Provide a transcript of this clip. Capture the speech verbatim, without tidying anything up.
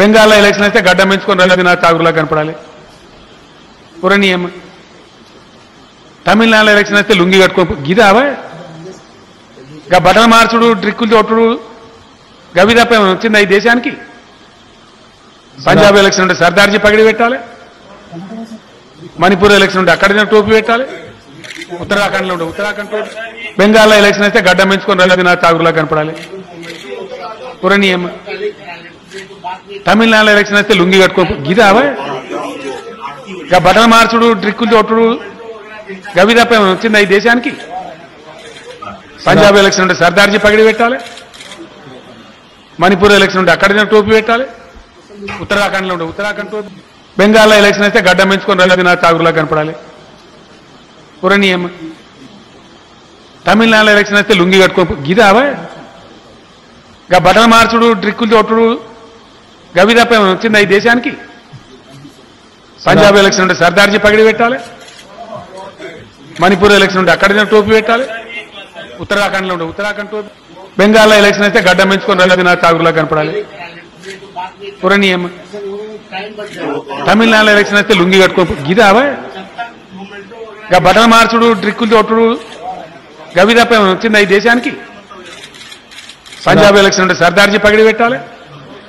బెంగాల్లో ఎలక్షన్ గడ్డం పెంచుకొని రంగదిన తాగురులా కనపడాలి పుర నియమ. తమిళనాడులో ఎలక్షన్ అయితే లుంగి కట్టుకో గిదావా గా బటన్ మార్చుడు ట్రిక్కులు తోటుడు గవి తప్ప వచ్చింది ఈ దేశానికి. పంజాబ్ ఎలక్షన్ ఉంటే సర్దార్జీ పగిడి పెట్టాలి, మణిపూర్ ఎలక్షన్ ఉంటే అక్కడ టోపీ పెట్టాలి, ఉత్తరాఖండ్లో ఉంటే ఉత్తరాఖండ్ టోపీ. బెంగాల్లో ఎలక్షన్ అయితే గడ్డం పెంచుకొని రంగదిన తాగురులా కనపడాలి పుర నియమ. తమిళనాడులో ఎలక్షన్ అయితే లుంగి కట్టుకో గిదావా గా బటన్ మార్చుడు ట్రిక్కులు తోటుడు గవి తప్ప వచ్చింది ఈ దేశానికి. పంజాబ్ ఎలక్షన్ ఉంటే సర్దార్జీ పగిడి పెట్టాలి, మణిపూర్ ఎలక్షన్ ఉంటే అక్కడ టోపీ పెట్టాలి, ఉత్తరాఖండ్లో ఉంటే ఉత్తరాఖండ్ టోపీ. బెంగాల్లో ఎలక్షన్ అయితే గడ్డం పెంచుకొని రంగదిన తాగురులా కనపడాలి పుర నియమ. తమిళనాడులో ఎలక్షన్ అయితే లుంగి కట్టుకో గిదావా గా బటన్ మార్చుడు ట్రిక్కులు తోటుడు గవి తప్ప వచ్చింది ఈ దేశానికి. పంజాబ్ ఎలక్షన్ ఉంటే సర్దార్జీ పగిడి పెట్టాలి, మణిపూర్ ఎలక్షన్ ఉంటే అక్కడ టోపీ పెట్టాలి, ఉత్తరాఖండ్లో ఉండే ఉత్తరాఖండ్ టోపీ. బెంగాల్లో ఎలక్షన్ అయితే గడ్డం పెంచుకొని రంగదిన తాగురులా కనపడాలి పుర నియమ. తమిళనాడులో ఎలక్షన్ అయితే లుంగి కట్టుకో గిదావా గా బటన్ మార్చుడు ట్రిక్కులు తోటుడు గవి తప్ప వచ్చింది ఈ దేశానికి. పంజాబ్ ఎలక్షన్ ఉంటే సర్దార్జీ పగిడి పెట్టాలి,